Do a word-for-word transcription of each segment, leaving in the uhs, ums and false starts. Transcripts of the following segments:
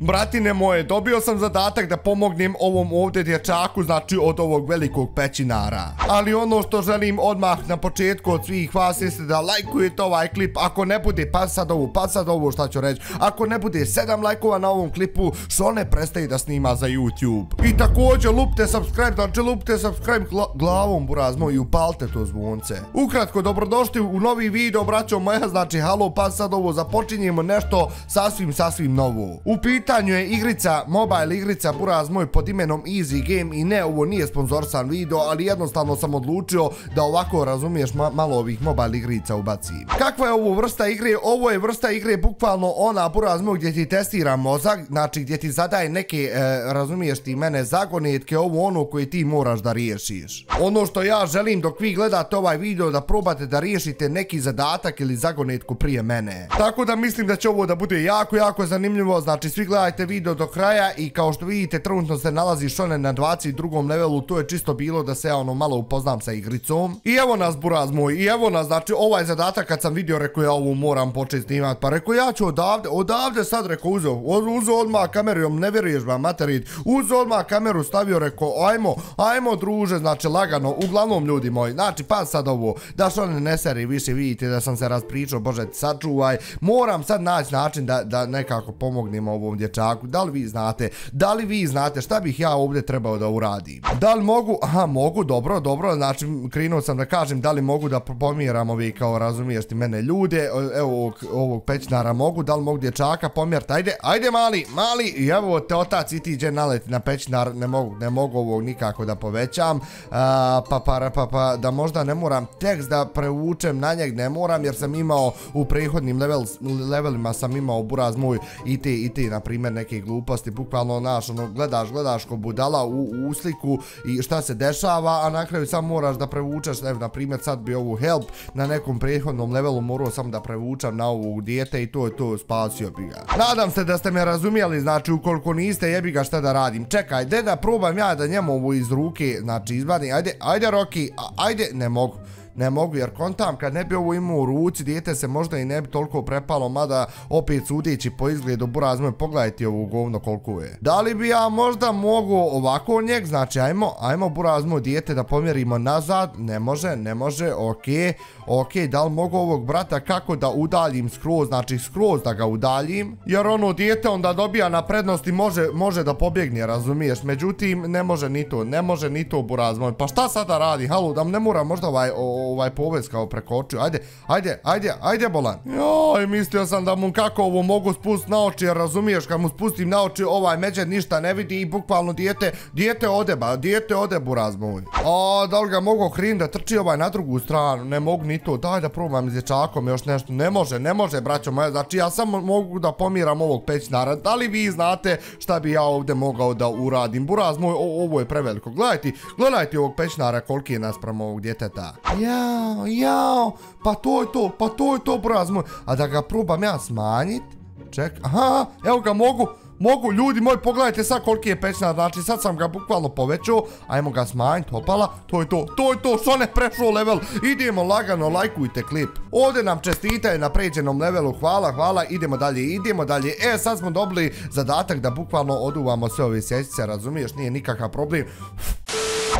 Bratine moje, dobio sam zadatak da pomognem ovom ovdje dječaku, znači od ovog velikog pećinara. Ali ono što želim odmah na početku od svih vas jeste da lajkujete ovaj klip. Ako ne bude, pa sad ovo, pa sad ovo šta ću reći, ako ne bude sedam lajkova na ovom klipu, Šone prestaje da snima za YouTube. I također lupte subscribe, znači lupte subscribe glavom buraz moj i upalite to zvonce. Ukratko, dobrodošli u novi video, braćo moja, znači halo, pa sad ovo, započinjemo nešto sasvim, sasvim novo. U pitanju je igrica, mobile igrica, buraz moj, pod imenom Easy Game i ne, ovo nije sponzorsan video, ali jednostavno sam odlučio da ovako, razumiješ, ma malo ovih mobile igrica ubacim. Kakva je ovo vrsta igre? Ovo je vrsta igre bukvalno ona, buraz moj, gdje ti testira mozak, znači gdje ti zadaje neke, e, razumiješ ti mene, zagonetke, ovo ono koje ti moraš da riješiš. Ono što ja želim dok vi gledate ovaj video, da probate da riješite neki zadatak ili zagonetku prije mene. Tako da mislim da će ovo da bude jako, jako zanimljivo, znači svi gledajte video do kraja i kao što vidite trenutno se nalazi Šone na dvadeset drugom levelu, to je čisto bilo da se ja ono malo upoznam sa igricom. I evo nas buraz moj, i evo nas, znači ovaj zadatak kad sam vidio, rekao ja ovo moram početi snimat, pa rekao ja ću odavde, odavde sad rekao uzeo, uzeo odmah kamerom, ne vjeruješ ma materit, uzeo odmah kameru stavio, rekao ajmo, ajmo druže, znači lagano, uglavnom ljudi moji, znači pa sad ovo, da Šone ne seri više, vidite da sam se razpričao, bože sačuvaj, moram sad naći način da, da nekako pomognemo ovom dječaku. Da li vi znate, da li vi znate šta bih ja ovdje trebao da uradim? Da li mogu, aha mogu, dobro, dobro, znači krenuo sam da kažem da li mogu da pomjeram ovi, kao razumiješ ti mene, ljude, evo ovog, ovog pećnara mogu, da li mogu dječaka pomjerati, ajde, ajde mali, mali, i evo te otac i ti iđe naleti na pećnar, ne mogu, ne mogu ovog nikako da povećam, a, pa, pa, pa, pa, da možda ne moram tekst da prevučem na njeg, ne moram, jer sam imao u prethodnim level, levelima sam imao buraz moj i te, i te, na primjer, neke gluposti, bukvalno naš, ono, gledaš, gledaš ko budala u, u sliku i šta se dešava, a na kraju sam moraš da prevučeš, evo, na primjer, sad bi ovu help na nekom prethodnom levelu morao sam da prevučam na ovu dijete i to je to, spasio bi ga. Nadam se da ste me razumijeli, znači, ukoliko niste, jebi ga šta da radim. Čekaj, de da probam ja da njemu ovo iz ruke, znači, izvadim, ajde, ajde, Roki, ajde, ne mogu. Ne mogu, jer kontam kad ne bi ovo imao u ruci, dijete se možda i ne bi toliko prepalo, mada opet sudeći po izgledu buraz moj, pogledajte ovo govno koliko je. Da li bi ja možda mogu ovako njeg, znači ajmo, ajmo buraz moj dijete da pomjerimo nazad, ne može, ne može, okej, okej, da li mogu ovog brata kako da udaljim skroz, znači skroz da ga udaljim, jer ono dijete onda dobija na prednosti, može, može da pobjegne, razumiješ, međutim ne može ni to, ne može ni to buraz moj, pa šta sada radi, halo, da ne mora možda ovaj, o, ovaj povez kao prekočio, ajde, ajde, ajde, ajde bolan. Joj, mislio sam da mu kako ovo mogu spustiti na oči, jer razumiješ, kad mu spustim na oči, ovaj međed ništa ne vidi i bukvalno dijete, dijete odeba, dijete odebu razmoj. A, da li ga mogu hrin da trči ovaj na drugu stranu, ne mogu ni to, daj da probam s dječakom još nešto, ne može, ne može, braćo moja, znači ja samo mogu da pomiram ovog pećnara, da li vi znate šta bi ja ovdje mogao da uradim, buraz moj, ovo je preveliko, gledajte, gledajte ovog pećnara koliki je naspram ovog djeteta. Jao, jao, pa to je to, pa to je to buraz moj, a da ga probam ja smanjit, ček, aha, evo ga mogu, mogu, ljudi moji, pogledajte sad koliki je pećnar, znači sad sam ga bukvalno povećao, ajmo ga smanjiti, opala, to je to, to je to, Šone prešao level, idemo lagano, lajkujte klip. Ovdje nam čestitaju na pređenom levelu, hvala, hvala, idemo dalje, idemo dalje, e sad smo dobili zadatak da bukvalno oduvamo sve ove sjećice, razumiješ, nije nikakav problem.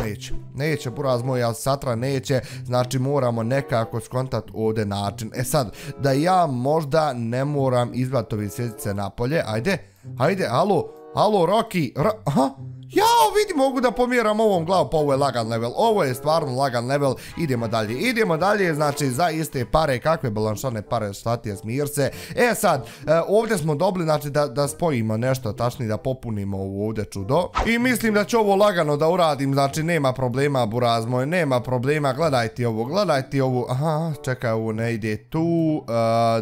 Neće, neće buraz moj, ali satra neće, znači moramo nekako skontati ovdje način. E sad, da ja možda ne moram izvati ove sjećice napolje, ajde, ajde, alo, alo, Roki, aha, jao, vidi, mogu da pomjeram ovom glavu, pa ovo je lagan level, ovo je stvarno lagan level, idemo dalje, idemo dalje, znači za iste pare, kakve balanšane pare, šta ti je, smir se. E sad, ovdje smo dobili, znači da, da spojimo nešto, tačnije da popunimo ovo ovdje čudo, i mislim da ću ovo lagano da uradim, znači nema problema, buraz moj, nema problema, gledajte ovo, gledajte ovo, aha, čekaj, ovo ne ide tu,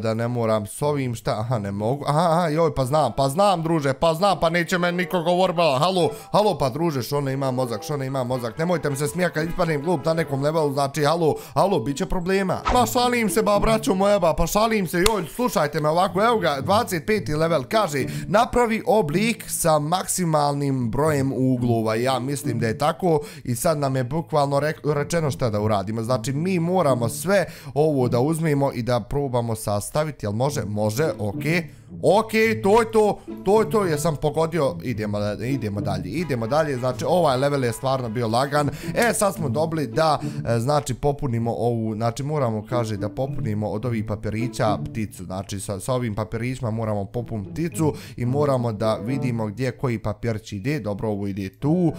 da ne moram s ovim, šta, aha, ne mogu, aha, joj, pa znam, pa znam, druže, pa znam, pa neće me niko govorbala, halo, halo, pa druže, Šone ima mozak, Šone ima mozak, nemojte mi se smijati kad ispadnem glup na nekom levelu, znači, halo, halo, bit će problema. Pa šalim se, ba, braćo moja, ba, pa šalim se, joj, slušajte me ovako, evo ga, dvadeset peti level, kaže, napravi oblik sa maksimalnim brojem uglova, ja mislim da je tako, i sad nam je bukvalno rečeno šta da uradimo, znači, mi moramo sve ovo da uzmemo i da probamo sastaviti, jel može, može, okej, Ok, to je to, to je to, jer sam pogodio, idemo, idemo dalje, idemo dalje, znači ovaj level je stvarno bio lagan. E, sad smo dobili da, znači, popunimo ovu, znači moramo, kaže, da popunimo od ovih papirića pticu, znači sa, sa ovim papirićima moramo popuniti pticu i moramo da vidimo gdje koji papirć ide, dobro, ovo ide tu, uh,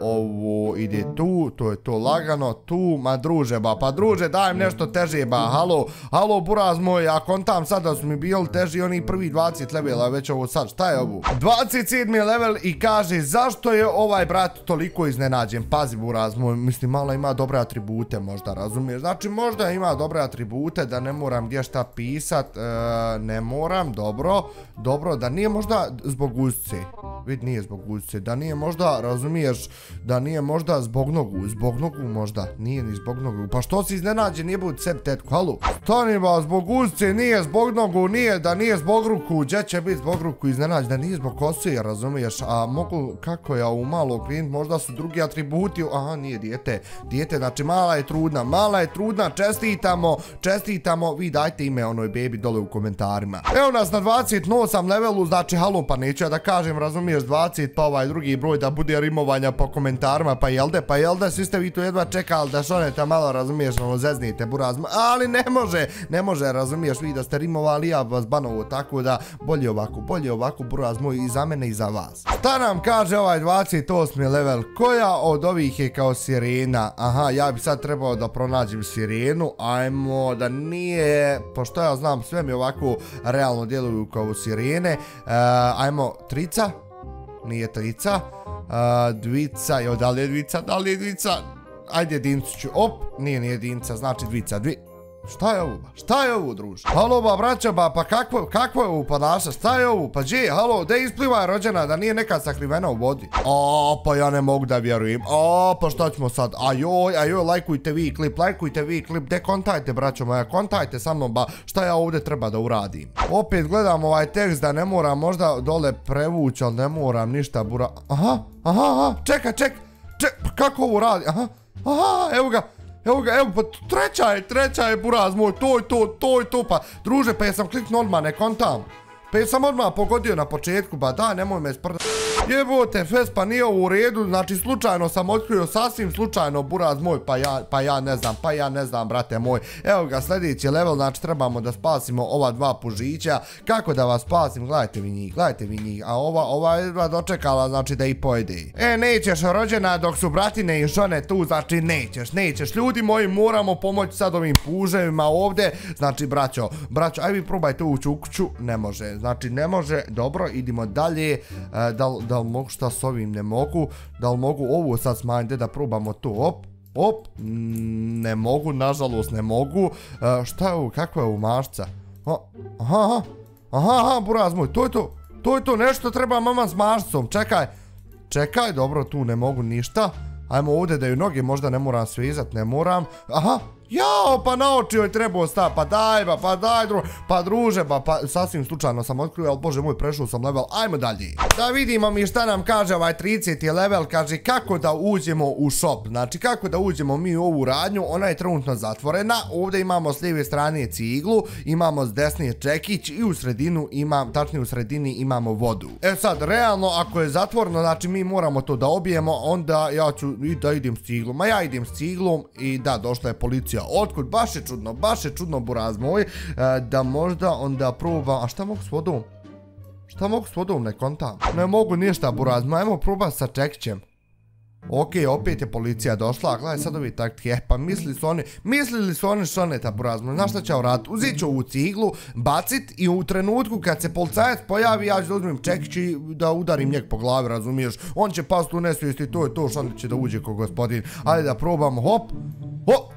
ovo ide tu, to je to lagano, tu, ma druže, ba, pa druže, dajem nešto teže, ba, halo, halo, buraz moj, ja kontam sad da su mi bili teži oni prvi dvadeset levela, već ovo sad, šta je ovo? dvadeset sedmi level i kaže, zašto je ovaj brat toliko iznenađen? Pazi, buraz moj, mislim, malo ima dobre atribute, možda, razumiješ? Znači, možda ima dobre atribute, da ne moram gdje šta pisat, ne moram, dobro, dobro, da nije možda zbog uzice, vidi, nije zbog uzice, da nije možda, razumiješ, da nije možda zbog nogu, zbog nogu možda, nije ni zbog nogu, pa što si iznenađen, nije budi sebi tetku, halo? Stani ba, zbog uzice, nije zbog nogu, nije, da nije zbog ruku, gdje će biti zbog ruku iznenađen, da nije zbog kose, razumiješ, a mogu, kako ja u malo krenut, možda su drugi atributi, aha, nije dijete, dijete, znači mala je trudna, mala je trudna, čestitamo, čestitamo, vi dajte ime onoj bebi dole u komentarima. Evo nas na dvadeset osmom levelu, znači halo, pa neću ja da kažem, razumiješ, dvadeset, pa ovaj drugi broj da bude rimovanja po komentarima, pa jelde, pa jelde, svi ste vi tu jedva čekali da Šoneta malo, razumiješ, ono zeznite, buraz, ali ne može, ne može, razumiješ, vi da ste rimovali, ja vas banovo, tako da bolje ovako, bolje ovako, buraz moj, i za mene i za vas. Šta nam kaže ovaj dvadeset osmi level, koja od ovih je kao sirena? Aha, ja bi sad trebao da pronađem sirenu, ajmo, da nije, pošto ja znam, sve mi ovako realno djeluju kao sirene, ajmo, trica, nije trica, dvica, jo, da li je dvica, da li je dvica, ajde jedincu ću, op, nije ni jedinca, znači dvica, dvi, šta je ovo, šta je ovo, druže? Halo, ba, braća, ba, pa kakvo, kakvo je ovo, pa naša, šta je ovo, pa gdje, halo, gdje ispliva rođena, da nije neka sakrivena u vodi? A, pa ja ne mogu da vjerujem, a, pa šta ćemo sad, ajoj, ajoj, lajkujte vi klip, lajkujte vi klip, de kontajte, braćo moja, kontajte sa mnom, ba, šta ja ovdje treba da uradim? Opet gledam ovaj tekst da ne moram možda dole prevući, ali ne moram ništa, bura, aha, aha, aha, čeka, čeka, čeka, kako ovo radi, aha, aha, evo ga. Evo ga, evo, pa treća je, treća je, buraz moj, to je to, to je to, pa druže, pa jesam kliknuo odmah, ne kontam. Pa jesam odmah pogodio na početku, ba da, nemoj me sprdat. Jebote, fes, pa nije ovo u redu, znači slučajno sam otkrio, sasvim slučajno, buraz moj, pa ja, pa ja ne znam, pa ja ne znam, brate moj. Evo ga, sljedeći level, znači trebamo da spasimo ova dva pužića, kako da vas spasim, gledajte vi njih, gledajte vi njih, a ova, ova je dva dočekala, znači da i pojede. E, nećeš rođena dok su bratine i Šone tu, znači nećeš, nećeš, ljudi moji, moramo pomoći sad ovim puževima ovdje, znači braćo, braćo, aj vi probajte ući u kuću, ne može, znači ne može, dobro, idimo dalje, da da li mogu šta s ovim, ne mogu, da li mogu ovo sad smanjiti, da probamo to, op, op, ne mogu, nažalost ne mogu, šta je ovo, kakva je ovo mašca, aha, aha, buraz moj, to je to, to je to, nešto treba mama s mašcom, čekaj, čekaj, dobro, tu ne mogu ništa, ajmo ovdje da ju noge možda ne moram svizat, ne moram, aha, jao, pa naočio je trebao sta, pa daj ba, pa daj druže, pa druže ba, pa sasvim slučajno sam otkrio, ali bože moj, prešao sam level, ajmo dalje. Da vidimo mi šta nam kaže ovaj trideseti level, kaže kako da uđemo u shop, znači kako da uđemo mi u ovu radnju, ona je trenutno zatvorena, ovdje imamo s lijeve strane ciglu, imamo s desne čekić i u sredinu imam, tačnije u sredini imamo vodu. E sad, realno, ako je zatvoreno, znači mi moramo to da obijemo, onda ja ću i da idem s ciglom, a ja idem s ciglom i da, došla je policija. Otkud, baš je čudno, baš je čudno, buraz moj, da možda onda probam, a šta mogu s vodom? Šta mogu s vodom, ne kontam? Ne mogu ništa, buraz moj, ajmo probam sa čekićem. Ok, opet je policija došla, gledaj sad ovi taktike, pa mislili su oni, mislili su oni Šoneta, buraz moj, znaš šta će uraditi? Uzit ću ovu ciglu, bacit i u trenutku kad se policajac pojavi, ja ću da uzmem čekić i da udarim njeg po glavi, razumiješ? On će past u nesvijest i to je to, Šonet će da uđe ko gospodin, ajde da probamo, hop, hop.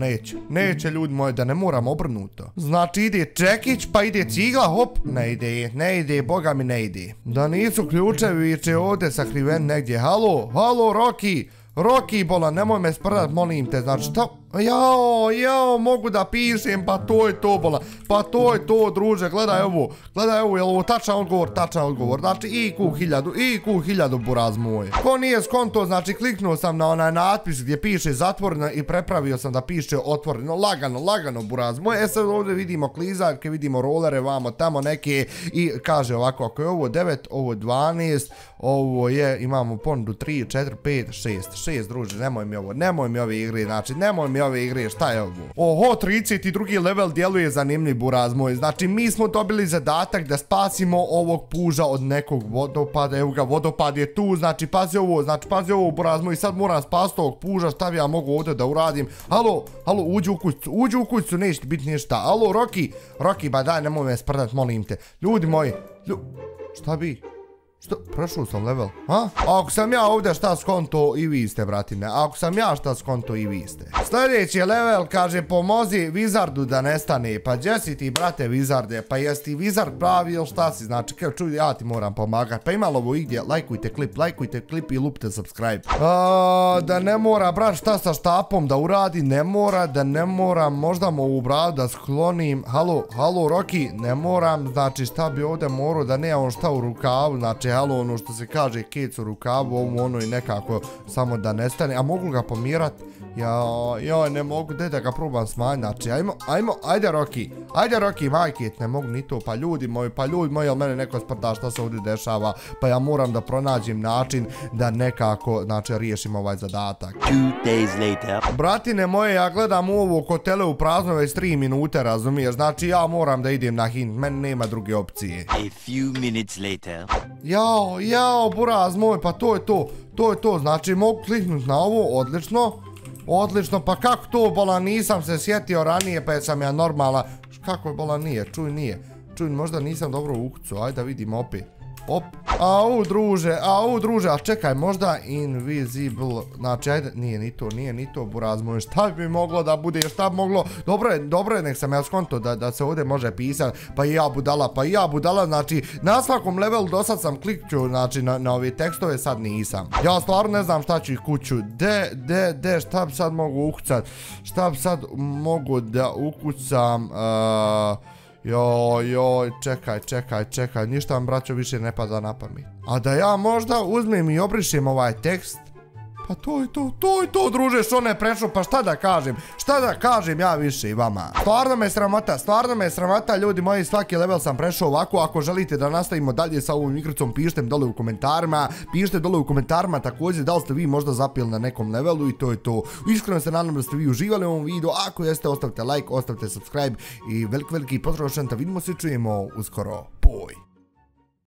Neće, neće ljudi moji, da ne moram obrnuto. Znači ide čekić, pa ide cigla, hop, ne ide, ne ide, boga mi ne ide. Da nisu ključevi će ovdje sakriven negdje, halo, halo, Roki, Roki, bolan, nemoj me sprdat, molim te, znači šta... Jao, jao, mogu da pišem, pa to je to, bola. Pa to je to, druže, gledaj ovo. Gledaj ovo, je li ovo tačan odgovor? Tačan odgovor. Znači, I Q hiljadu, I Q hiljadu, buraz moj. Ko nije skonto, znači, kliknuo sam na onaj natpis gdje piše zatvoreno i prepravio sam da piše otvoreno. Lagano, lagano, buraz moj. E sad ovdje vidimo klizaljke, vidimo rolere, vamo tamo neke. I kaže ovako, ako je ovo devet, ovo dvanaest, ovo je, imamo ponudu tri, četiri, pet, šest. šest, druže, nemoj mi ovo, nemoj mi ove igre, znači, nemoj mi ove igre, šta je ovo? Oho, trideset drugi level djeluje zanimljiv, buraz moj. Znači, mi smo dobili zadatak da spasimo ovog puža od nekog vodopada. Evo ga, vodopad je tu, znači, pazi ovo, znači, pazi ovo, buraz moj, sad moram spasiti ovog puža, šta bi ja mogu ovdje da uradim? Halo, halo, uđi u kućicu, uđi u kućicu, neće biti ništa. Halo, Roki, Roki, ba daj, nemoj me sprdat, molim te. Ljudi moji, lju... šta bi? Što? Prošao sam level, ha? Ako sam ja ovdje šta skonto i vi ste, bratine. Ako sam ja šta skonto i vi ste. Sljedeći level, kaže, pomozi Wizardu da nestane. Pa gdje si ti, brate, Wizarde? Pa jesi ti Wizard pravi ili šta si? Znači, kao čuj, ja ti moram pomagati. Pa imalo ovo igdje, lajkujte klip, lajkujte klip i lupite subscribe. Da ne mora, brat, šta sa štapom da uradi? Ne mora, da ne moram, možda mu ovu bradu da sklonim. Halo, halo, Roki, ne moram, znači, šta bi ovdje morao da ne on šta u rukavu, znači, halo, ono što se kaže, kec u rukavu, ovo ono i nekako samo da nestane. A mogu ga pomirat? Joj, joj, ne mogu, daj da ga probam smanj, znači, ajmo, ajmo, ajde Roki, ajde Roki, majket, ne mogu ni to, pa ljudi moji, pa ljudi moji, jel mene neko sprda šta se ovdje dešava, pa ja moram da pronađem način da nekako, znači, riješim ovaj zadatak. Bratine moje, ja gledam ovo kotele u prazno već tri minute, razumiješ, znači, ja moram da idem na hint, meni nema druge opcije. Jao, jao, buraz moj, pa to je to, to je to, znači, mogu kliknut na ovo, odlično. Odlično, pa kako to, bola, nisam se sjetio ranije, pa sam ja normalna. Kako je, bola, nije, čuj, nije. Čuj, možda nisam dobro ukucao, ajde da vidim opet. Op, au, druže, au, druže, a čekaj, možda invisible, znači, ajde, nije ni to, nije ni to, buraz moj, šta bi moglo da bude, šta bi moglo, dobro je, dobro je, nek sam ja skonto da se ovdje može pisat, pa i ja budala, pa i ja budala, znači, na svakom levelu do sad sam klikću, znači, na ove tekstove, sad nisam. Ja stvarno ne znam šta ću ih kuću, de, de, de, šta bi sad mogu ukucat, šta bi sad mogu da ukucam, eee... Joj, joj, čekaj, čekaj, čekaj, ništa vam, braćo, više ne pada na pamet. A da ja možda uzmem i obrišem ovaj tekst? Pa to je to, to je to, druže, što ne prešlo, pa šta da kažem, šta da kažem ja više i vama. Stvarno me sramota, stvarno me sramota, ljudi moji, svaki level sam prešao ovako. Ako želite da nastavimo dalje sa ovom igricom, pišite dole u komentarima, pišite dole u komentarima također da li ste vi možda zapeli na nekom levelu i to je to. Iskreno se nadam da ste vi uživali u ovom videu, ako jeste, ostavite like, ostavite subscribe i veliki, veliki pozdrav, vidimo se, čujemo uskoro, boj.